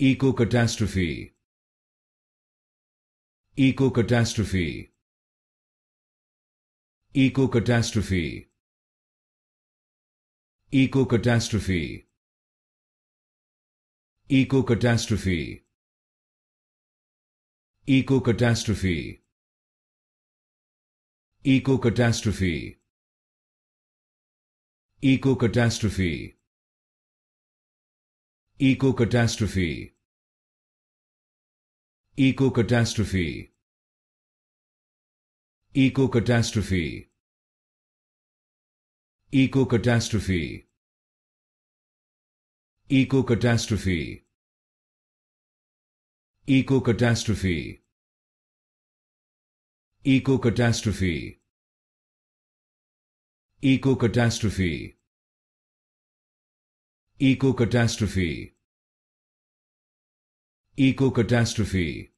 Ecocatastrophe. Ecocatastrophe. Ecocatastrophe. Ecocatastrophe. Ecocatastrophe. Ecocatastrophe. Ecocatastrophe. Ecocatastrophe. Ecocatastrophe. Ecocatastrophe. Ecocatastrophe. Ecocatastrophe. Ecocatastrophe. Ecocatastrophe. Ecocatastrophe. Ecocatastrophe. Ecocatastrophe. Ecocatastrophe.